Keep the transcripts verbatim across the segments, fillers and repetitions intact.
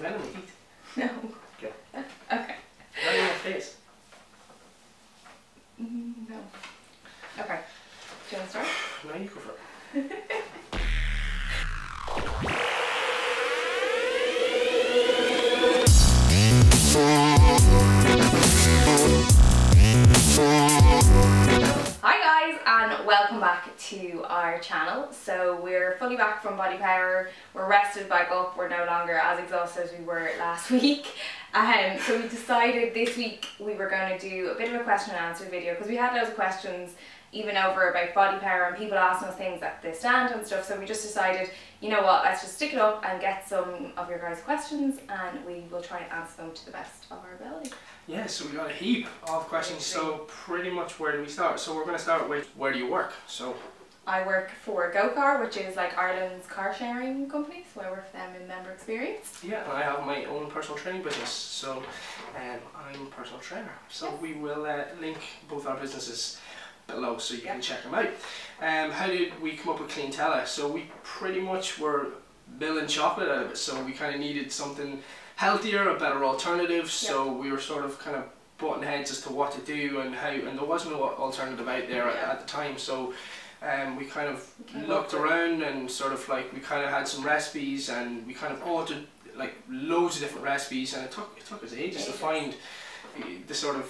Have anyone peeked? No. Okay. Okay. Not in your face. No. Okay. Do you want to start? No, you go for it. Hi guys, and welcome back to our channel. So we're fully back from Body Power. We're rested back up. We're no longer as exhausted as we were last week. Um, so we decided this week we were going to do a bit of a question and answer video, because we had loads of questions even over about Body Power and people asking us things at the stand and stuff. So we just decided, you know what, let's just stick it up and get some of your guys' questions and we will try and answer them to the best of our ability. Yeah, so we got a heap of questions. So pretty much, where do we start? So we're going to start with, where do you work? So I work for Go Car, which is like Ireland's car sharing company, so I work for them in member experience. Yeah, and I have my own personal training business, so um, I'm a personal trainer. So yes, we will uh, link both our businesses below so you yep. can check them out. Um, how did we come up with Cleantella? So we pretty much were milling chocolate out of it, so we kind of needed something healthier, a better alternative, yep. so we were sort of kind of butting heads as to what to do and how, and there was no alternative out there yep. at, at the time. So Um, we kind of okay, looked okay. around and sort of like we kind of had some recipes and we kind of altered like loads of different recipes, and it took it took us ages, ages. to find the sort of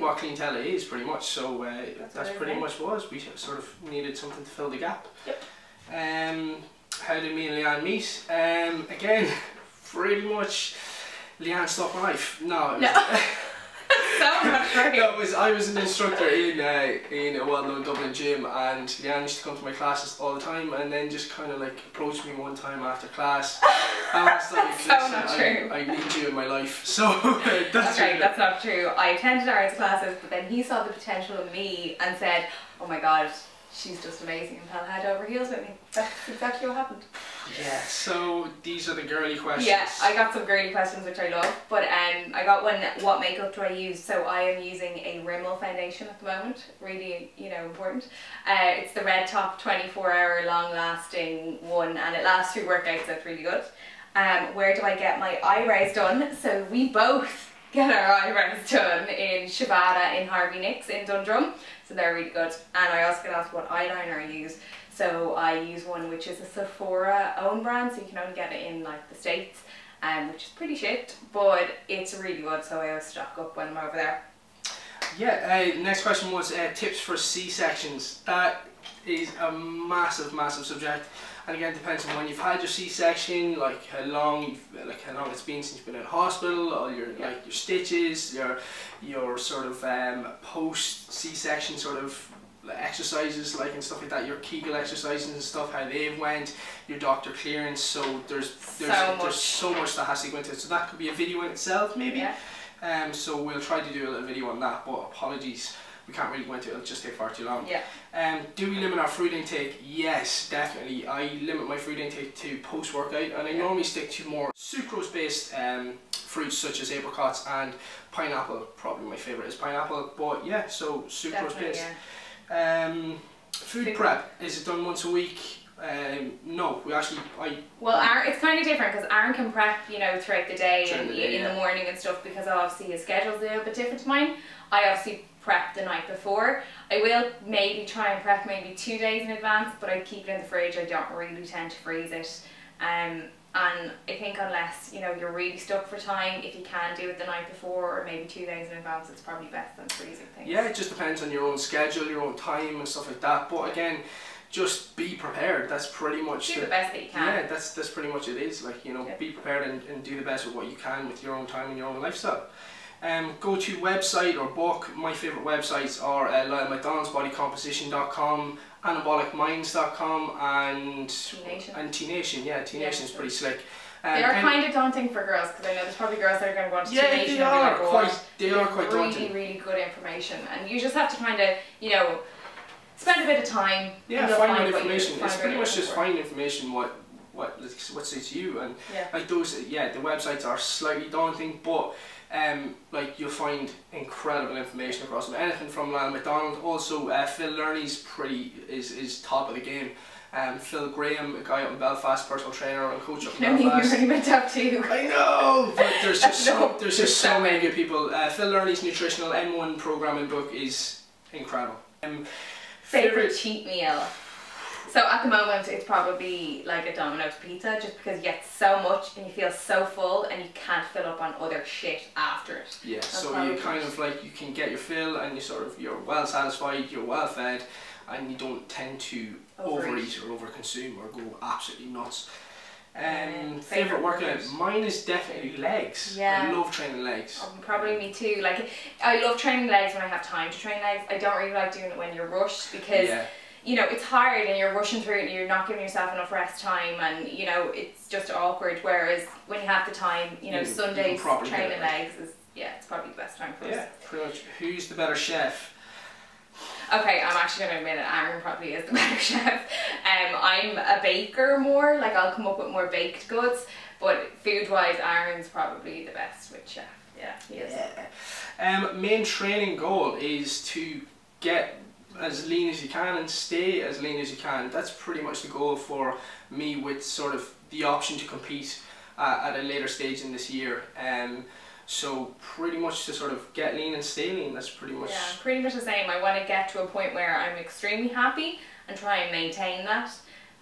what Cleantella is pretty much. So uh, that's, that's pretty much was we sort of needed something to fill the gap. Yep. Um, how did me and Leanne meet? Um, again, pretty much Leanne stopped my life. No. It was no. No, it was, I was an instructor in, uh, in a well-known Dublin gym, and Leanne used to come to my classes all the time and then just kind of like approached me one time after class. That's like, so not true. I, I need you in my life. So that's okay, that's not true. I attended Aaron's classes, but then he saw the potential in me and said, oh my god, she's just amazing, and fell head over heels with me. That's exactly what happened. Yeah, so these are the girly questions. Yeah, I got some girly questions which I love, but um, I got one, what makeup do I use? So I am using a Rimmel foundation at the moment, really, you know, important. Uh, it's the Red Top twenty-four hour long lasting one, and it lasts through workouts, that's really good. Um, where do I get my eyebrows done? So we both get our eyebrows done in Shibata in Harvey Nicks in Dundrum, so they're really good. And I also get asked what eyeliner I use, so I use one which is a Sephora own brand, so you can only get it in like the States, um, which is pretty shit, but it's really good, so I always stock up when I'm over there. Yeah, uh, next question was uh, tips for C-sections. That is a massive, massive subject. And again, it depends on when you've had your C-section, like how long, you've, like how long it's been since you've been in hospital, all your yeah. like your stitches, your your sort of um, post C-section sort of exercises, like and stuff like that. Your Kegel exercises and stuff, how they've went, your doctor clearance. So there's there's so there's so much that has to go into it. So that could be a video in itself, maybe. Yeah. Um. So we'll try to do a little video on that. But apologies, we can't really go into it, it'll just take far too long. Yeah. Um, do we limit our food intake? Yes, definitely. I limit my food intake to post-workout, and I yeah. normally stick to more sucrose-based um, fruits such as apricots and pineapple. Probably my favourite is pineapple, but yeah, so sucrose-based. Yeah. Um, food, food prep, is it done once a week? Um, no, we actually, I... Well, Aaron, it's kind of different because Aaron can prep, you know, throughout the day and the day, in yeah. the morning and stuff, because obviously his schedule's a little bit different to mine. I obviously prep the night before. I will maybe try and prep maybe two days in advance, but I keep it in the fridge. I don't really tend to freeze it. Um, and I think unless, you know, you're really stuck for time, if you can do it the night before or maybe two days in advance, it's probably best than freezing things. Yeah, it just depends on your own schedule, your own time and stuff like that. But again, just be prepared. That's pretty much do the, the best that you can. Yeah, that's that's pretty much it is. Like, you know, yeah. be prepared and, and do the best with what you can with your own time and your own lifestyle. Um, go to website or book. My favourite websites are uh, Lyle McDonald's, body composition dot com, anabolic minds dot com, and T Nation. And T Nation, yeah, T Nation is pretty slick. Um, they are kind of daunting for girls, because I know there's probably girls that are going to go on to yeah, T Nation. They are and quite. They are quite really, daunting. Really, really good information, and you just have to kind of, you know, spend a bit of time. Yeah, find, find out information. Find it's pretty much just find information what what what suits you, and yeah. like those. Yeah, the websites are slightly daunting, but um, like you'll find incredible information across them. Anything from Lyle McDonald. Also, uh, Phil Learney's pretty is is top of the game. Um, Phil Graham, a guy up in Belfast, personal trainer and coach up in Belfast. You meant up too. I know, but there's just so there's just so many good people. Uh, Phil Learney's nutritional M one programming book is incredible. Um, Favorite cheat meal. So at the moment it's probably like a Domino's pizza, just because you get so much and you feel so full and you can't fill up on other shit after it. Yeah, That's so you kind of like, you can get your fill and you sort of, you're well satisfied, you're well fed, and you don't tend to overeat, overeat or overconsume or go absolutely nuts. Um, and favourite workout? Mine is definitely legs. Yeah. I love training legs. Oh, probably me too. Like, I love training legs when I have time to train legs. I don't really like doing it when you're rushed, because yeah. you know, it's hard and you're rushing through it and you're not giving yourself enough rest time, and you know, it's just awkward. Whereas when you have the time, you know, you, Sundays you training legs is, yeah, it's probably the best time for yeah, us. Yeah, pretty much. Who's the better chef? Okay, I'm actually going to admit that Aaron probably is the better chef. Um, I'm a baker more, like I'll come up with more baked goods, but food wise, Aaron's probably the best with chef. Yeah, he is. Yeah. Um, main training goal is to get as lean as you can and stay as lean as you can. That's pretty much the goal for me, with sort of the option to compete uh, at a later stage in this year. Um, so pretty much to sort of get lean and stay lean, that's pretty much... Yeah, pretty much the same. I want to get to a point where I'm extremely happy and try and maintain that,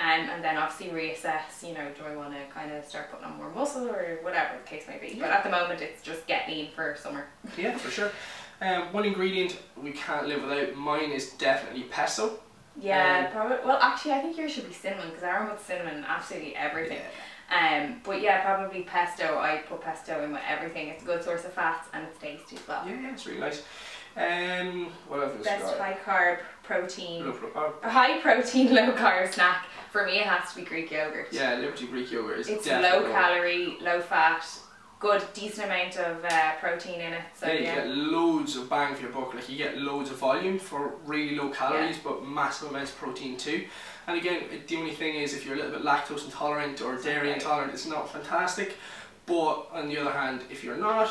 um, and then obviously reassess, you know, do I want to kind of start putting on more muscle or whatever the case may be. Yeah. But at the moment it's just get lean for summer. Yeah, for sure. Um, one ingredient we can't live without, mine is definitely pesto. Yeah, um, probably. Well, actually, I think yours should be cinnamon, because Aaron puts cinnamon in absolutely everything. Yeah. Um, but yeah, probably pesto. I put pesto in with everything. It's a good source of fats and it's tasty as well. Yeah, yeah, it's really nice. Um, what else? Best high carb, protein, low pro oh. high protein, low carb snack. For me, it has to be Greek yogurt. Yeah, liberty Greek yogurt is it's definitely low calorie, low fat. Good, decent amount of uh, protein in it. So, yeah, you yeah. get loads of bang for your buck. Like, you get loads of volume for really low calories, yeah. but massive amounts of protein too. And again, the only thing is, if you're a little bit lactose intolerant or dairy right. intolerant, it's not fantastic. But on the other hand, if you're not,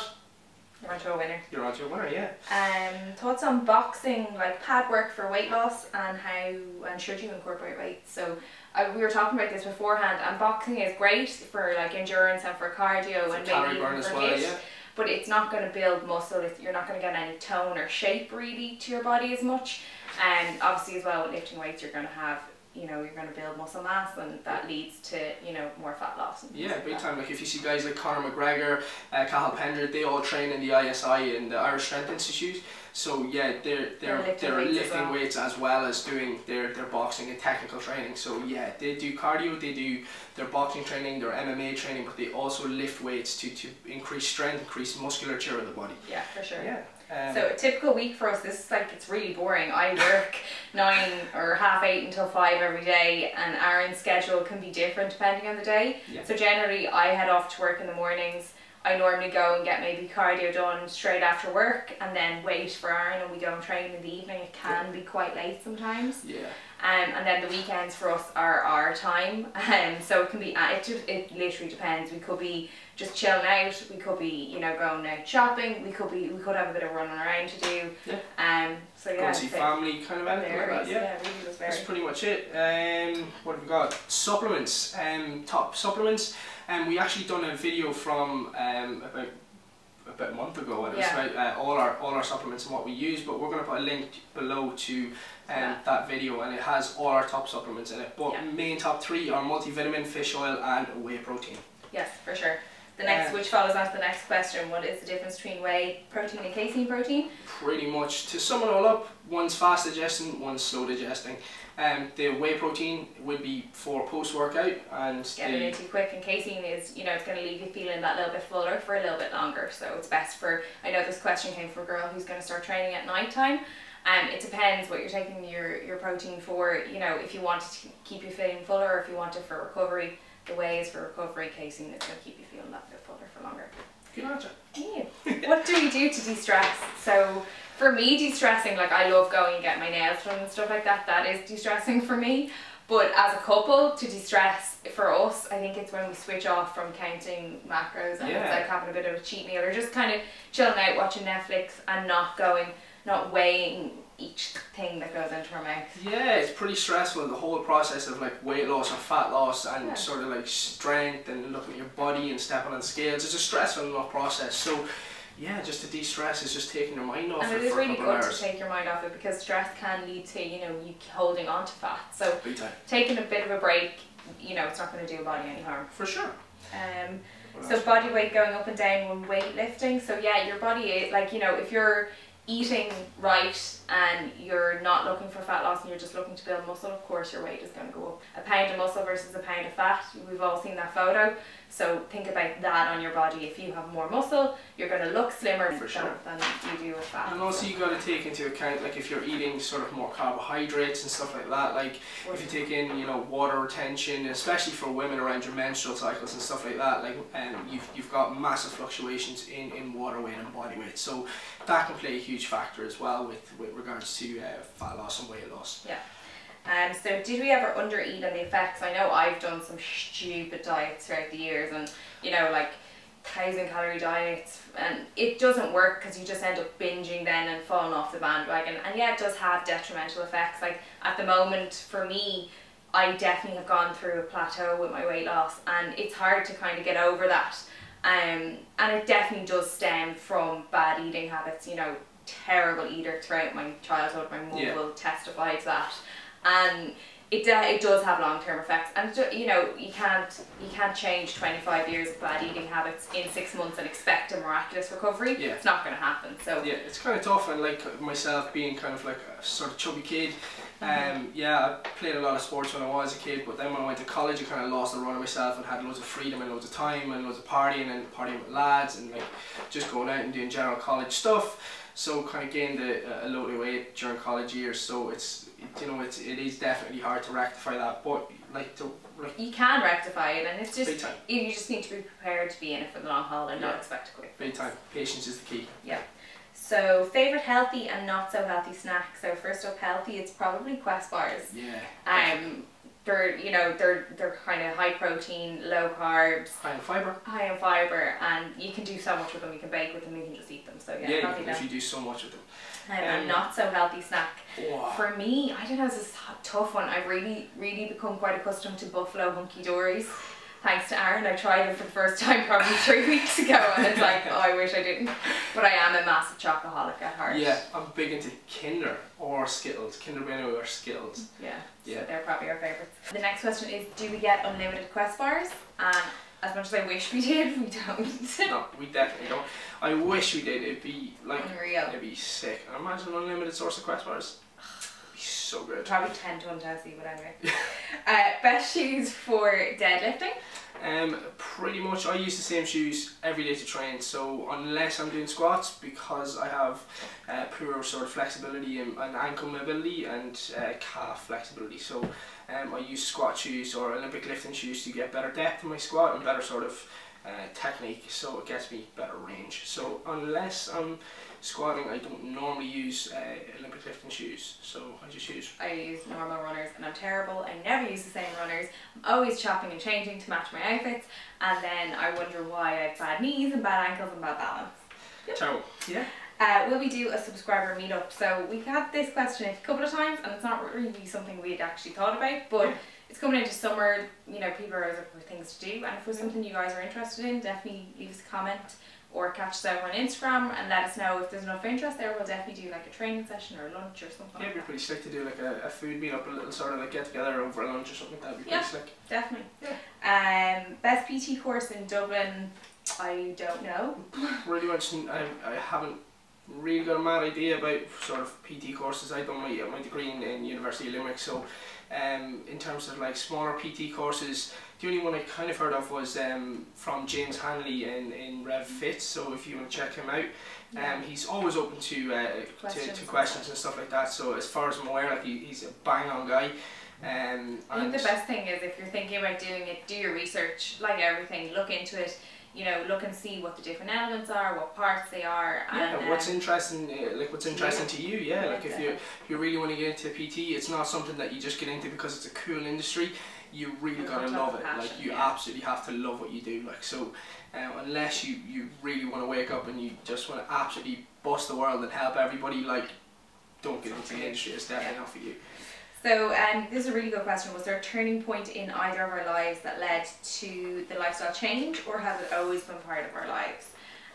you're onto a winner. You're onto a winner, yeah. Um, thoughts on boxing, like pad work for weight loss, and how and should you incorporate weight? So. Uh, we were talking about this beforehand, and boxing is great for like endurance and for cardio for and maybe even for well, HIIT, yeah. but it's not going to build muscle. It's, you're not going to get any tone or shape really to your body as much, and obviously as well with lifting weights you're going to have, you know, you're going to build muscle mass, and that leads to, you know, more fat loss. And yeah, like big that. time. Like if you see guys like Conor McGregor, uh, Cahal Pender, they all train in the I S I and the Irish Strength Institute. So yeah, they're they're they're lifting, they're weights, lifting as well. weights as well as doing their their boxing and technical training. So yeah, they do cardio, they do their boxing training, their M M A training, but they also lift weights to to increase strength, increase musculature of the body. Yeah, for sure. Yeah. Um, so a typical week for us, this is like, it's really boring. I work nine or half eight until five every day, and Aaron's schedule can be different depending on the day. Yeah. So generally I head off to work in the mornings. I normally go and get maybe cardio done straight after work, and then wait for Aaron, and we go and train in the evening. It can yeah. be quite late sometimes. Yeah. Um, and then the weekends for us are our time, um, so it can be, it, just, it literally depends. We could be just chilling out, we could be, you know, going out shopping, we could be, we could have a bit of running around to do. Yeah. Um, so yeah. Go and see family, kind of anything like that, yeah. yeah really That's pretty much it. Um, what have we got? Supplements, um, top supplements. And um, we actually done a video from um, about about a month ago, and it yeah. was about uh, all our all our supplements and what we use, but we're going to put a link below to um, yeah. that video, and it has all our top supplements in it, but yeah. main top three are multivitamin, fish oil and whey protein. Yes, for sure. The next, um, which follows on to the next question, what is the difference between whey protein and casein protein? Pretty much, to sum it all up, one's fast digesting, one's slow digesting. Um, the whey protein would be for post-workout, and getting in too quick, and casein is, you know, it's going to leave you feeling that little bit fuller for a little bit longer. So it's best for, I know this question came from a girl who's going to start training at night time. Um, it depends what you're taking your, your protein for, you know, if you want it to keep you feeling fuller, or if you want it for recovery. The way is for recovery, casein, that's going to keep you feeling that bit fuller for longer. Good answer. Yeah. What do we do to de-stress? So for me, de-stressing, like I love going and getting my nails done and stuff like that, that is de-stressing for me. But as a couple, to de-stress for us, I think it's when we switch off from counting macros, and yeah. it's like having a bit of a cheat meal, or just kind of chilling out, watching Netflix and not going, not weighing each thing that goes into her mouth. Yeah, it's pretty stressful, the whole process of like weight loss or fat loss and yeah. sort of like strength and looking at your body and stepping on scales. It's a stressful enough process. So yeah, just to de-stress is just taking your mind off and it, it is really good hours. to take your mind off it, because stress can lead to, you know, you holding on to fat. So taking a bit of a break, you know, it's not going to do your body any harm. For sure. Um, so body weight going up and down when weightlifting. So yeah, your body is like, you know, if you're eating right and you're not looking for fat loss and you're just looking to build muscle, of course your weight is going to go up. A pound of muscle versus a pound of fat, we've all seen that photo. So think about that on your body. If you have more muscle, you're going to look slimmer for sure. than you do with fat. And also, you got to take into account, like, if you're eating sort of more carbohydrates and stuff like that, like if you take in, you know, water retention, especially for women around your menstrual cycles and stuff like that, like, and um, you've, you've got massive fluctuations in, in water weight and body weight. So that can play a huge factor as well with, with regards to uh, fat loss and weight loss. Yeah. Um, so did we ever undereat and the effects? I know I've done some stupid diets throughout the years, and you know, like thousand calorie diets, and it doesn't work because you just end up binging then and falling off the bandwagon. And yeah, it does have detrimental effects. Like at the moment for me, I definitely have gone through a plateau with my weight loss, and it's hard to kind of get over that. Um, and it definitely does stem from bad eating habits. You know, terrible eater throughout my childhood. My mum yeah. will testify to that. And it uh, it does have long term effects, and it, you know, you can't you can't change twenty five years of bad eating habits in six months and expect a miraculous recovery. Yeah. It's not going to happen. So yeah, it's kind of tough. And like myself, being kind of like a sort of chubby kid, mm-hmm. um, yeah, I played a lot of sports when I was a kid, but then when I went to college, I kind of lost the run of myself and had loads of freedom and loads of time and loads of partying and partying with lads and like just going out and doing general college stuff. So kind of gained a, a load of weight during college years, so it's, you know, it's, it is definitely hard to rectify that, but like to like you can rectify it, and it's just you just need to be prepared to be in it for the long haul and yeah. not expect to quit. Big time, patience is the key. Yeah. So favorite healthy and not so healthy snack. So first up, healthy, it's probably Quest Bars. Yeah. Um, they're you know they're they're kind of high protein, low carbs, high in fiber, high in fiber, and you can do so much with them. You can bake with them. You can just eat them. So yeah, yeah, you can do so much with them. Um, um, and not so healthy snack. Wow. For me, I don't know, it's this tough one. I've really, really become quite accustomed to buffalo hunky dories. Thanks to Aaron, I tried them for the first time probably three weeks ago, and it's like, oh, I wish I didn't. But I am a massive chocoholic at heart. Yeah, I'm big into Kinder or Skittles, Kinder Bueno or Skittles. Yeah, yeah. So they're probably our favourites. The next question is, do we get unlimited Quest Bars? Um, As much as I wish we did, we don't. No, we definitely don't. I wish we did. It'd be like unreal. It'd be sick. And imagine an unlimited source of Quest Bars. It'd be so good. Probably ten ton Tennessee, but anyway. uh, best shoes for deadlifting? Um, pretty much. I use the same shoes every day to train. So unless I'm doing squats, because I have uh, poor sort of flexibility and, and ankle mobility and uh, calf flexibility. So. Um, I use squat shoes or Olympic lifting shoes to get better depth in my squat and better sort of uh, technique, so it gets me better range. So unless I'm squatting, I don't normally use uh, Olympic lifting shoes, so I just use. I use normal runners, and I'm terrible. I never use the same runners. I'm always chopping and changing to match my outfits, and then I wonder why I have bad knees and bad ankles and bad balance. Yep. Terrible. Yeah. Uh, will we do a subscriber meetup? So we've had this question a couple of times, and it's not really something we had actually thought about, but yeah. it's coming into summer, you know, people are always looking for things to do, and if there's something you guys are interested in, definitely leave us a comment or catch us over on Instagram and let us know if there's enough interest there. We'll definitely do like a training session or lunch or something. Yeah, it'd be pretty slick to do like a, a food meetup, a little sort of like get together over lunch or something like that. It'd be yeah, pretty slick. Definitely. Yeah. Um, best P T course in Dublin? I don't know. Really much, I, I haven't really got a mad idea about sort of P T courses. I done my, my degree in, in University of Limerick, so um, in terms of like smaller P T courses, the only one I kind of heard of was um, from James Hanley in, in Rev Fit, so if you want to check him out, yeah. um, he's always open to, uh, questions, to, to questions and stuff like that, so as far as I'm aware, like he, he's a bang on guy. Um, I think the best thing is if you're thinking about doing it, do your research, like everything, look into it. You know, look and see what the different elements are, what parts they are, and yeah, what's um, interesting, uh, like what's interesting yeah. to you, yeah. Like if you if you really want to get into P T, it's not something that you just get into because it's a cool industry. You really gotta love it. Passion, like you yeah. absolutely have to love what you do. Like so, um, unless you you really want to wake up and you just want to absolutely bust the world and help everybody, like don't get into the industry, it's definitely yeah. not for you. So um, this is a really good question. Was there a turning point in either of our lives that led to the lifestyle change, or has it always been part of our lives?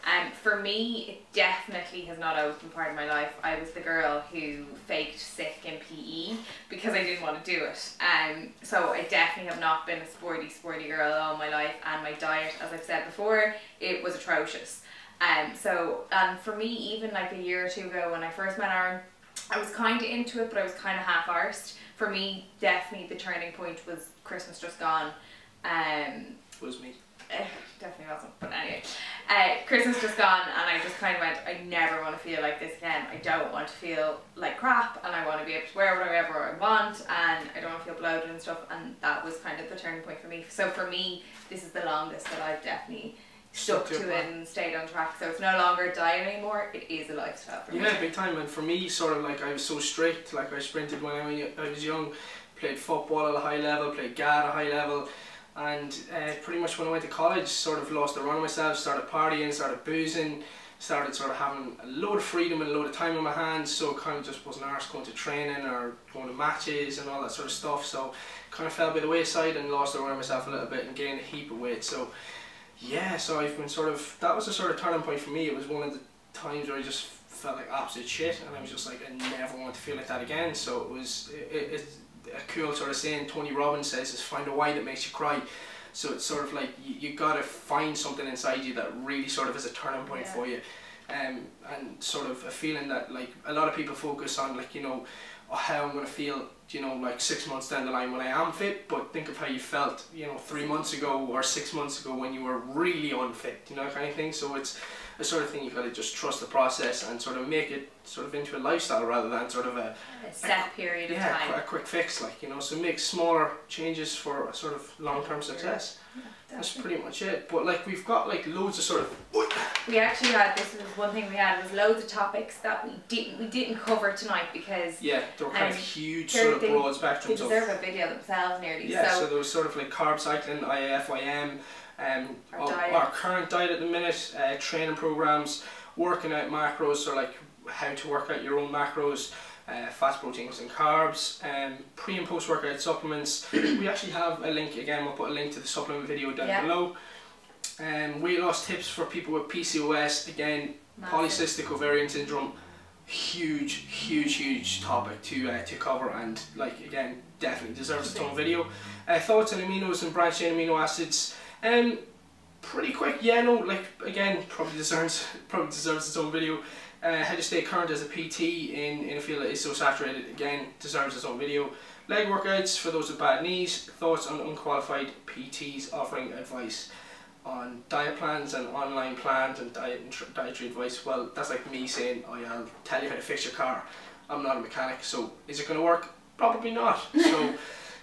Um, for me, it definitely has not always been part of my life. I was the girl who faked sick in P E because I didn't want to do it. Um, so I definitely have not been a sporty, sporty girl all my life, and my diet, as I've said before, it was atrocious. Um, so um, for me, even like a year or two ago when I first met Aaron, I was kind of into it, but I was kind of half-arsed. For me, definitely the turning point was Christmas just gone. Um, was me. Uh, definitely wasn't, but anyway. Uh, Christmas just gone, and I just kind of went, I never want to feel like this again. I don't want to feel like crap, and I want to be able to wear whatever I want, and I don't want to feel bloated and stuff, and that was kind of the turning point for me. So for me, this is the longest that I've definitely stuck to it and stayed on track. So it's no longer a diet anymore, it is a lifestyle for me. Yeah, big time. And for me, sort of like, I was so strict. Like, I sprinted when I, I was young, played football at a high level, played G A A at a high level, and uh, pretty much when I went to college, sort of lost the run of myself, started partying, started boozing, started sort of having a load of freedom and a load of time on my hands, so kind of just wasn't arsed going to training or going to matches and all that sort of stuff. So kind of fell by the wayside and lost the run of myself a little bit and gained a heap of weight. So yeah, so I've been sort of, that was a sort of turning point for me. It was one of the times where I just felt like absolute shit, and I was just like, I never want to feel like that again. So it was, it, it, it, a cool sort of saying Tony Robbins says is, find a why that makes you cry. So it's sort of like, you, you gotta find something inside you that really sort of is a turning point yeah. for you. Um, and sort of a feeling that, like, a lot of people focus on, like, you know, oh, how I'm gonna feel, you know, like six months down the line when I am fit, but think of how you felt, you know, three months ago or six months ago when you were really unfit, you know, kind of thing. So it's a sort of thing you gotta just trust the process and sort of make it sort of into a lifestyle rather than sort of a, a set a, period yeah, of time. Yeah, a quick fix, like, you know. So make smaller changes for a sort of long-term success. Yeah, that's pretty much it. But like, we've got like loads of sort of. We actually had, this was one thing we had, was loads of topics that we didn't we didn't cover tonight because yeah, they were kind um, of huge sort of broad spectrum. They deserve a video themselves nearly. Yeah, so, so there was sort of like carb cycling, I I F Y M, um, our, our, our current diet at the minute, uh, training programs, working out macros, so like how to work out your own macros, uh, fats, proteins, and carbs, and um, pre and post workout supplements. We actually have a link again. We'll put a link to the supplement video down yeah. below. Um, weight loss tips for people with P C O S, again, polycystic ovarian syndrome, huge, huge, huge topic to uh, to cover, and like, again, definitely deserves its own video. Uh, thoughts on aminos and branched chain amino acids, um, pretty quick, yeah, no, like, again, probably deserves probably deserves its own video. Uh, how to stay current as a P T in, in a field that is so saturated, again, deserves its own video. Leg workouts for those with bad knees, thoughts on unqualified P Ts offering advice on diet plans and online plans and diet and dietary advice. Well, that's like me saying, oh yeah, I'll tell you how to fix your car. I'm not a mechanic, so is it going to work? Probably not. So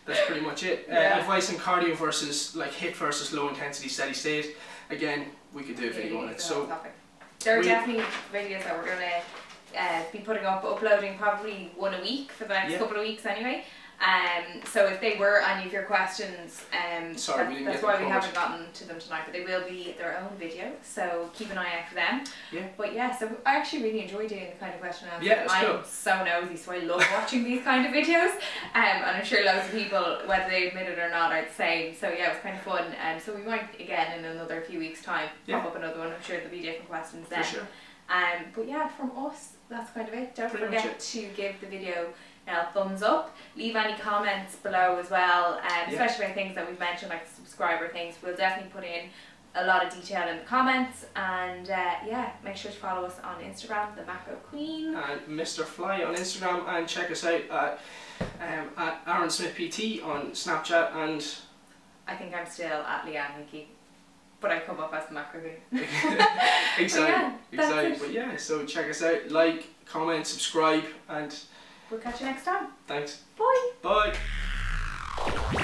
that's pretty much it. Yeah. Uh, advice on cardio versus like HIIT versus low intensity steady state. Again, we could do a video on it. So topic. There are definitely videos that we're going to uh, be putting up, uploading probably one a week for the next yeah. couple of weeks anyway. Um, so if they were any of your questions, um, Sorry, that, we that's why we forward. haven't gotten to them tonight, but they will be their own video, so keep an eye out for them. Yeah. But yeah, so I actually really enjoy doing the kind of question and answer. Yeah, I'm cool. so nosy, so I love watching these kind of videos, um, and I'm sure loads of people, whether they admit it or not, are the same. So yeah, it was kind of fun, and um, so we might, again, in another few weeks' time, yeah. pop up another one. I'm sure there'll be different questions then. For sure. Um, but yeah, from us, that's kind of it. Don't Pretty forget to give the video Now, thumbs up. Leave any comments below as well, um, yeah. especially about things that we've mentioned, like the subscriber things. We'll definitely put in a lot of detail in the comments, and uh, yeah, make sure to follow us on Instagram, the Macro Queen, and Mister Fly on Instagram, and check us out at, um, at Aaron Smith P T on Snapchat, and I think I'm still at Leanne Hickey, but I come up as the Macro Queen. Excited, excited, but yeah, so check us out, like, comment, subscribe, and we'll catch you next time. Thanks. Bye. Bye.